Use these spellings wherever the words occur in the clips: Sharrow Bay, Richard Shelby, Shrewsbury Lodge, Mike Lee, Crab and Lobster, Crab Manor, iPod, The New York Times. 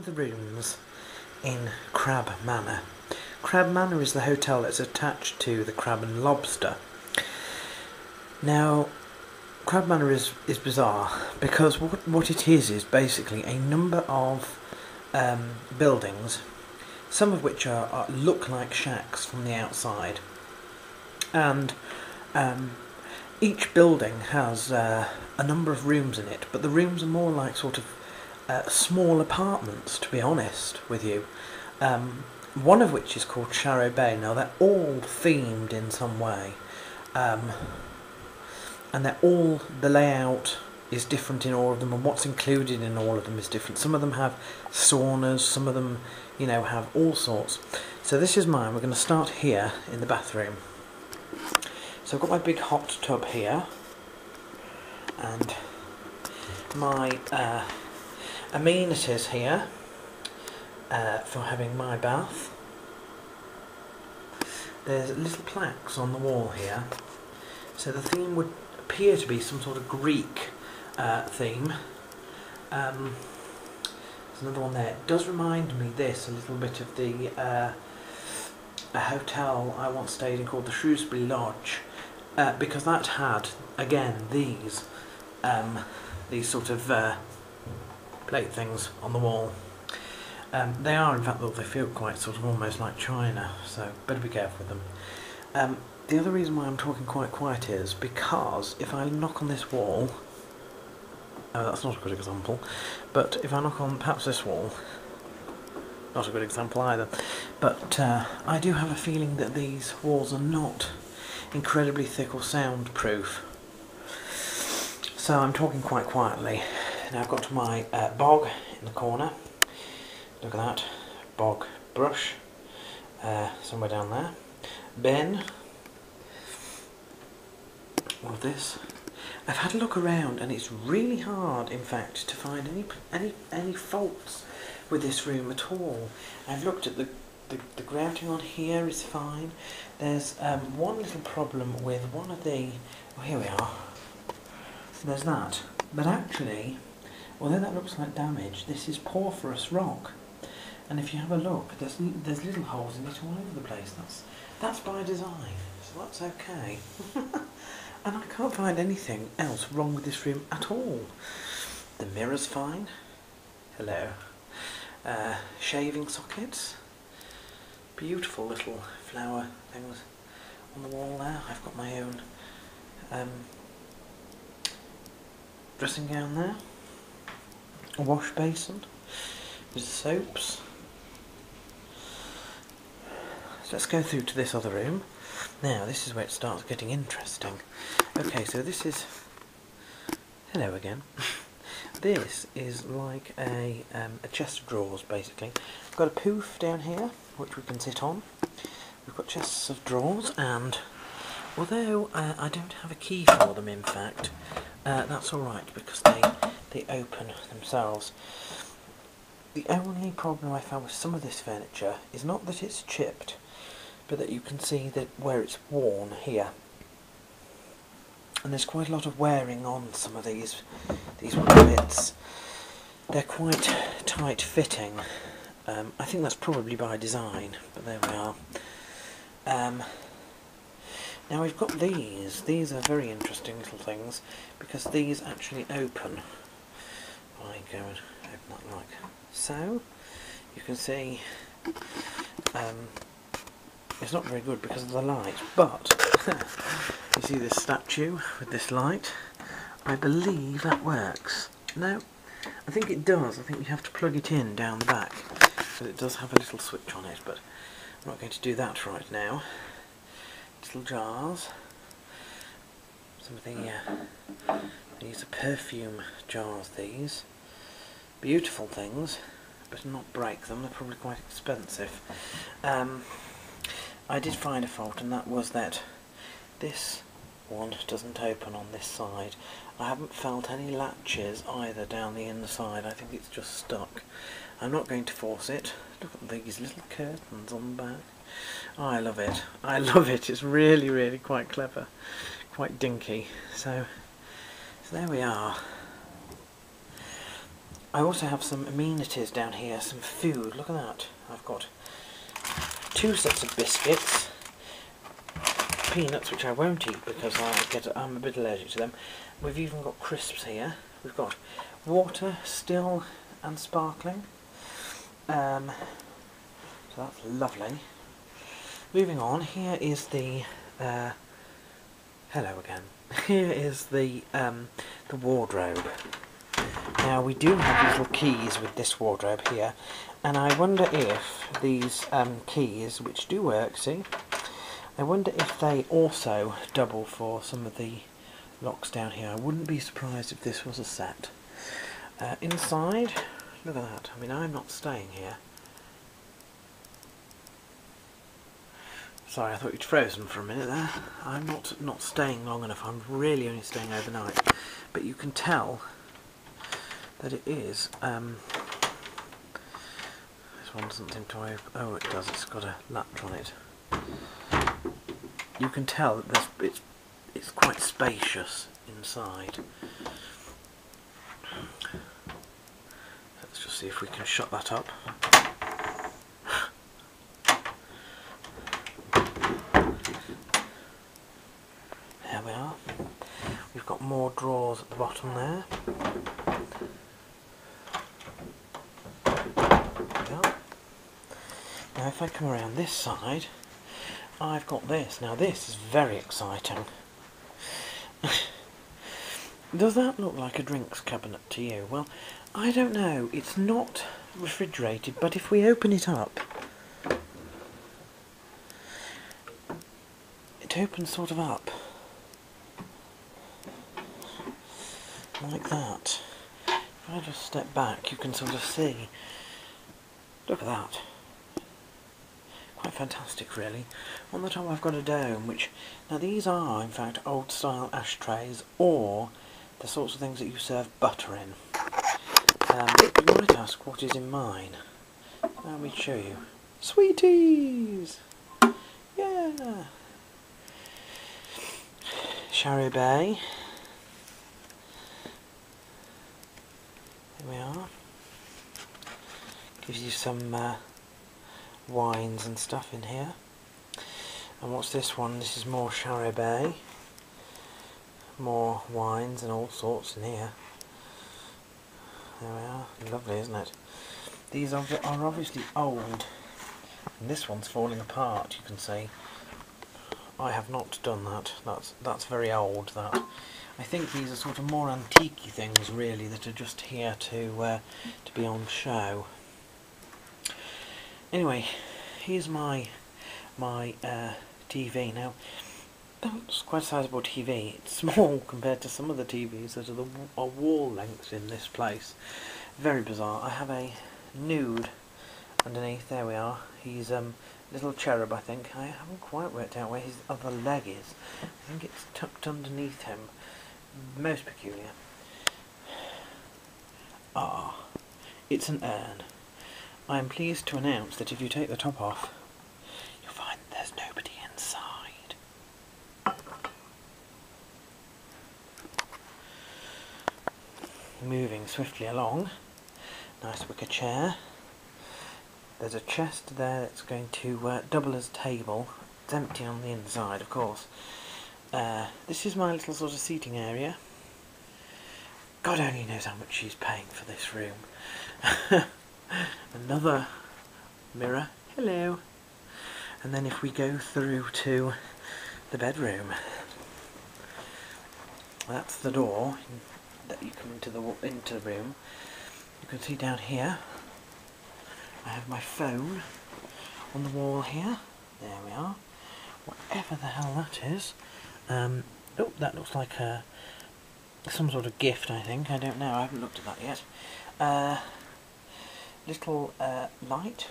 all the rooms in Crab Manor. Crab Manor is the hotel that's attached to the Crab and Lobster. Now, Crab Manor is bizarre, because what it is basically a number of buildings, some of which are look like shacks from the outside, and each building has a number of rooms in it, but the rooms are more like sort of small apartments, to be honest with you. One of which is called Sharrow Bay. Now, they're all themed in some way, and they're all, the layout is different in all of them, and what's included in all of them is different. Some of them have saunas, some of them, you know, have all sorts. So this is mine. We're going to start here in the bathroom. So I've got my big hot tub here, and my amenities here for having my bath. There's little plaques on the wall here. So the theme would appear to be some sort of Greek theme. There's another one there. It does remind me a little bit of the a hotel I once stayed in called the Shrewsbury Lodge, because that had, again, these sort of plate things on the wall. They are, in fact, though, they feel quite sort of almost like china, so better be careful with them. The other reason why I'm talking quite quiet is because if I knock on this wall, that's not a good example, but if I knock on perhaps this wall, not a good example either, but I do have a feeling that these walls are not incredibly thick or soundproof, so I'm talking quite quietly. Now I've got my bog in the corner, look at that, bog brush, somewhere down there, Ben. All of this. I've had a look around, and it's really hard, in fact, to find any faults with this room at all. I've looked at the grouting on here is fine. There's one little problem with one of the... Oh, here we are. There's that. But actually, although that looks like damage, this is porphyrous rock. And if you have a look, there's little holes in it all over the place. That's by design, so that's okay. And I can't find anything else wrong with this room at all. The mirror's fine. Hello. Shaving sockets. Beautiful little flower things on the wall there. I've got my own dressing gown there. A wash basin. There's soaps. So let's go through to this other room. Now, this is where it starts getting interesting. Okay, so this is... Hello again. This is like a chest of drawers, basically. We've got a poof down here, which we can sit on. We've got chests of drawers, and although I don't have a key for them, in fact, that's alright, because they open themselves. The only problem I found with some of this furniture is not that it's chipped, but that you can see that where it's worn here, and there's quite a lot of wearing on some of these bits. They're quite tight fitting. I think that's probably by design, but there we are. Now we've got these are very interesting little things, because these actually open. I go and open that like so. You can see it's not very good because of the light, but you see this statue with this light? I believe that works. No, I think it does. I think you have to plug it in down the back, but it does have a little switch on it, but I'm not going to do that right now. Little jars. Some of the, these are perfume jars, these. Beautiful things, but not break them. They're probably quite expensive. I did find a fault, and that was that this one doesn't open on this side. I haven't felt any latches either down the inside. I think it's just stuck. I'm not going to force it. Look at these little curtains on the back. Oh, I love it. I love it. It's really, really quite clever. Quite dinky. So there we are. I also have some amenities down here, some food. Look at that. I've got two sets of biscuits, peanuts, which I won't eat because I'm a bit allergic to them. We've even got crisps here. We've got water, still and sparkling. So that's lovely. Moving on, here is the hello again. Here is the wardrobe. Now we do have these little keys with this wardrobe here, and I wonder if these keys, which do work, see, I wonder if they also double for some of the locks down here. I wouldn't be surprised if this was a set. Inside, look at that. I mean, I'm not staying here. Sorry, I thought you'd frozen for a minute there. I'm not staying long enough. I'm really only staying overnight. But you can tell that it is. This one doesn't seem to open. Oh, it does. It's got a latch on it. You can tell that it's quite spacious inside. Let's just see if we can shut that up. There we are. We've got more drawers at the bottom there. Now if I come around this side, I've got this. Now this is very exciting. Does that look like a drinks cabinet to you? Well, I don't know. It's not refrigerated, but if we open it up, it opens sort of up. Like that. If I just step back, you can sort of see. Look at that. Quite fantastic, really. On the top I've got a dome, which, now these are in fact old style ashtrays, or the sorts of things that you serve butter in. You might ask what is in mine. Let me show you. Sweeties! Yeah! Sharrow Bay. There we are. Gives you some wines and stuff in here. And what's this one? This is more Sharrow Bay. More wines and all sorts in here. There we are. Lovely, isn't it? These are obviously old. And this one's falling apart, you can see. I have not done that. That's very old, that. I think these are sort of more antique-y things, really, that are just here to be on show. Anyway, here's my TV. Now, that's quite a sizable TV. It's small compared to some of the TVs that are wall lengths in this place. Very bizarre. I have a nude underneath. There we are. He's a little cherub, I think. I haven't quite worked out where his other leg is. I think it's tucked underneath him. Most peculiar. Ah, it's an urn. I am pleased to announce that if you take the top off, you'll find there's nobody inside. Moving swiftly along, nice wicker chair. There's a chest there that's going to double as a table. It's empty on the inside, of course. This is my little sort of seating area. God only knows how much she's paying for this room. Another mirror, hello. And then if we go through to the bedroom, that's the door that you come into the room. You can see down here I have my phone on the wall here. There we are. Whatever the hell that is. Oh, that looks like some sort of gift, I think. I don't know, I haven't looked at that yet. Little light.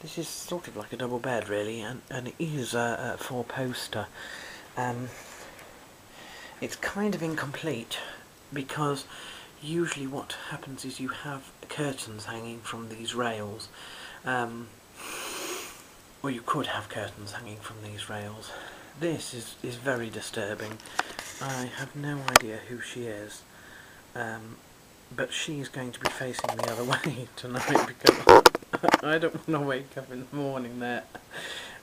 This is sort of like a double bed, really, and it is a four-poster. It's kind of incomplete because usually what happens is you have curtains hanging from these rails, or you could have curtains hanging from these rails. This is very disturbing. I have no idea who she is. But she's going to be facing the other way tonight because I don't want to wake up in the morning there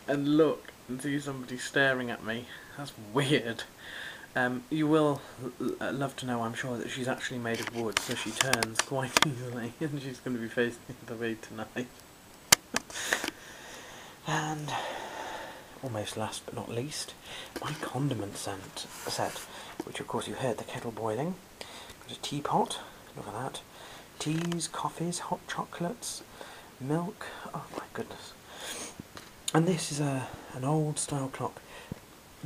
and look and see somebody staring at me. That's weird. You will love to know, I'm sure, that she's actually made of wood, so she turns quite easily, and she's going to be facing the other way tonight. And almost last but not least, my condiment set, which of course you heard the kettle boiling. Got a teapot, look at that. Teas, coffees, hot chocolates, milk, oh my goodness. And this is an old style clock.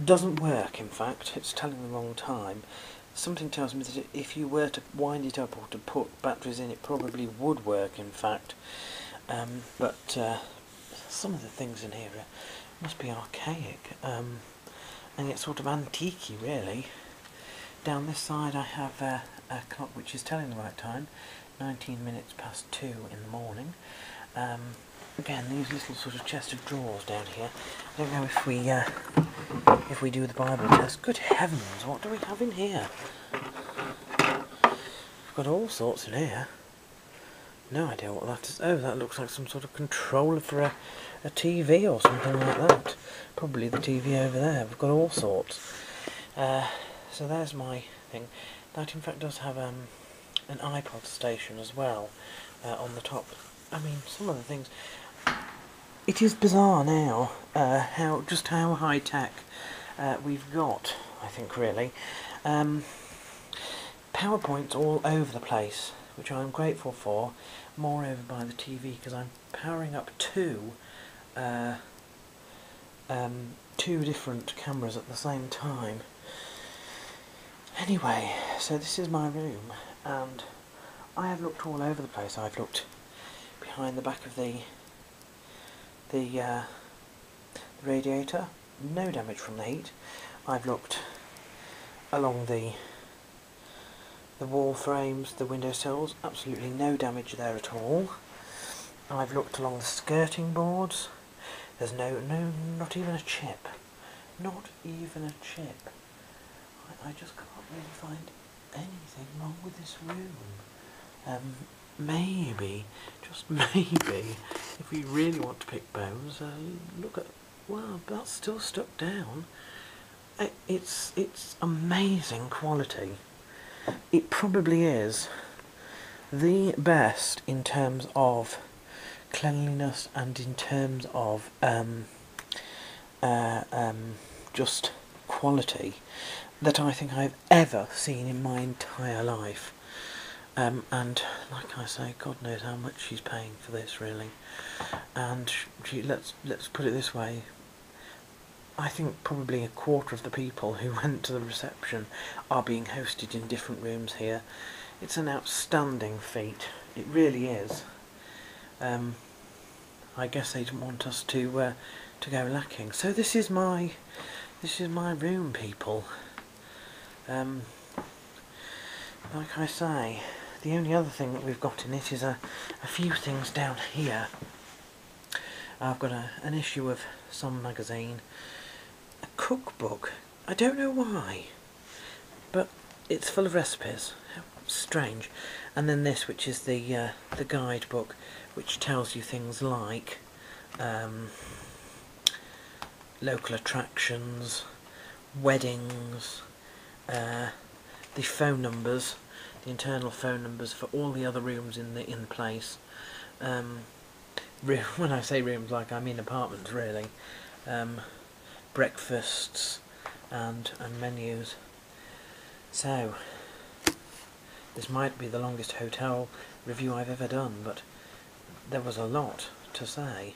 Doesn't work, in fact, it's telling the wrong time. Something tells me that if you were to wind it up or to put batteries in, it probably would work, in fact. But some of the things in here must be archaic, and yet sort of antique-y, really. Down this side I have a clock which is telling the right time, 19 minutes past 2 in the morning. Again, these little sort of chest of drawers down here. I don't know if we do the Bible test. Good heavens, what do we have in here? We've got all sorts in here. No idea what that is. Oh, that looks like some sort of controller for a TV or something like that. Probably the TV over there. We've got all sorts. So there's my thing. That in fact does have an iPod station as well on the top. I mean, some of the things. It is bizarre now how high tech we've got. I think really, PowerPoints all over the place, which I'm grateful for. Moreover, by the TV, because I'm powering up two different cameras at the same time. Anyway, so this is my room, and I have looked all over the place. I've looked behind the back of the radiator, no damage from the heat. I've looked along the wall frames, the window sills, absolutely no damage there at all. I've looked along the skirting boards. There's no, not even a chip. Not even a chip. I just can't really find anything wrong with this room. Maybe, just maybe, if we really want to pick bones, look at, wow, that's still stuck down. It's amazing quality. It probably is the best in terms of cleanliness and in terms of just quality that I think I've ever seen in my entire life. And like I say, God knows how much she's paying for this, really. And she, let's put it this way, I think probably a quarter of the people who went to the reception are being hosted in different rooms here. It's an outstanding feat, it really is. I guess they didn't want us to go lacking. So this is my room, people. Like I say, the only other thing that we've got in it is a few things down here. I've got an issue of some magazine, a cookbook, I don't know why, but it's full of recipes, how strange. And then this, which is the guidebook, which tells you things like local attractions, weddings, the phone numbers, the internal phone numbers for all the other rooms in the place. When I say rooms, like I mean apartments, really. Breakfasts and menus. So this might be the longest hotel review I've ever done, but there was a lot to say.